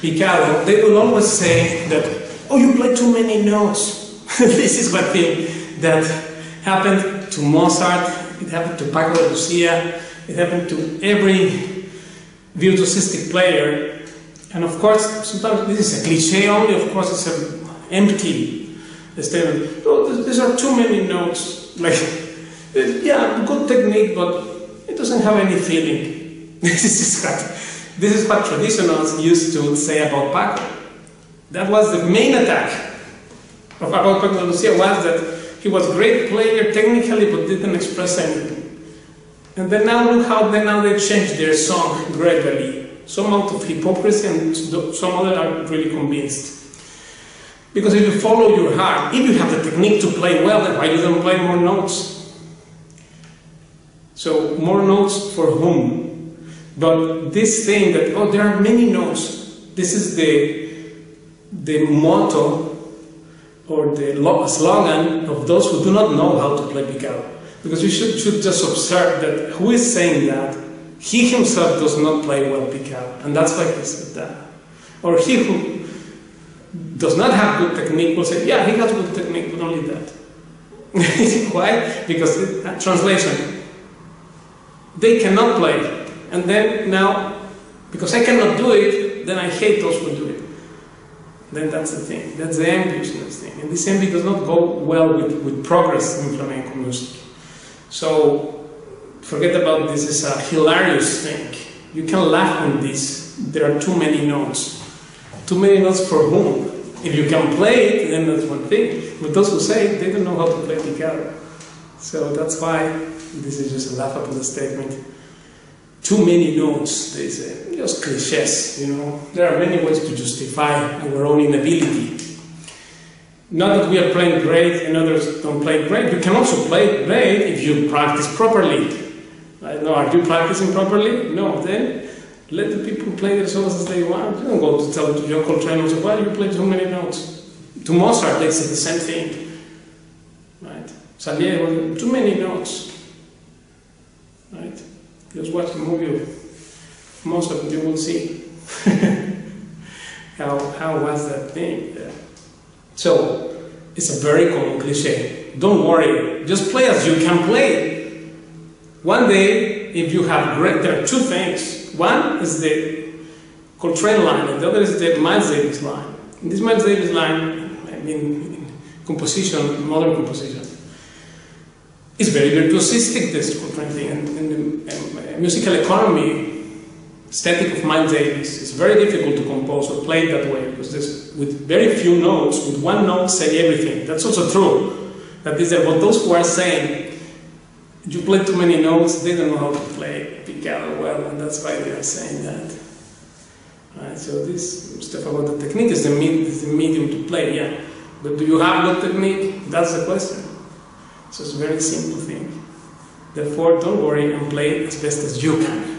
Picado, they will always say that, oh, you play too many notes. This is one thing that happened to Mozart, it happened to Paco de Lucia, it happened to every virtuosistic player. And of course, sometimes this is a cliche only, of course it's an empty statement. Oh, these are too many notes. Like, yeah, good technique, but it doesn't have any feeling. This is what traditionalists used to say about Paco. That was the main attack of Paco de Lucia, was that he was a great player technically but didn't express anything. And then now look how they changed their song gradually. Some out of hypocrisy and some others are really convinced. Because if you follow your heart, if you have the technique to play well, then why you don't play more notes? So more notes for whom? But this thing that, oh, there are many notes, this is the motto or the slogan of those who do not know how to play Picado. Because you should just observe that who is saying that, he himself does not play well Picado, and that's why he said that. Or he who does not have good technique will say, yeah, he has good technique, but only that. Why? Because translation, they cannot play. And then now, because I cannot do it, then I hate those who do it. Then that's the thing, that's the enviousness thing. And this envy does not go well with progress in flamenco music. So, forget about this, it's a hilarious thing. You can laugh on this, there are too many notes. Too many notes for whom? If you can play it, then that's one thing. But those who say it, they don't know how to play Picado. So that's why this is just a laughable statement. Too many notes, they say, just cliches, you know. There are many ways to justify our own inability. Not that we are playing great and others don't play great. You can also play great if you practice properly. I know, are you practicing properly? No, then let the people play their songs as they want. You don't go to tell your Coltrane, why you play too many notes? To Mozart, they say the same thing. Right? Salieri, too many notes. Right? Just watch the movie of Mozart and you will see how was that thing. Yeah. So, it's a very common cliche. Don't worry, just play as you can play. One day, if you have great, there are two things. One is the Coltrane line and the other is the Miles Davis line. And this Miles Davis line, I mean, composition, modern composition, it's very virtuosistic, this Coltrane thing, and musical economy, aesthetic of Miles Davis, it's very difficult to compose or play it that way, because this, with very few notes, with one note say everything. That's also true. That is, what those who are saying, you play too many notes, they don't know how to play Picado well, and that's why they are saying that. Right, so this stuff about the technique is the medium to play, yeah. But do you have good technique? That's the question. So it's a very simple thing. Therefore, don't worry and play as best as you can.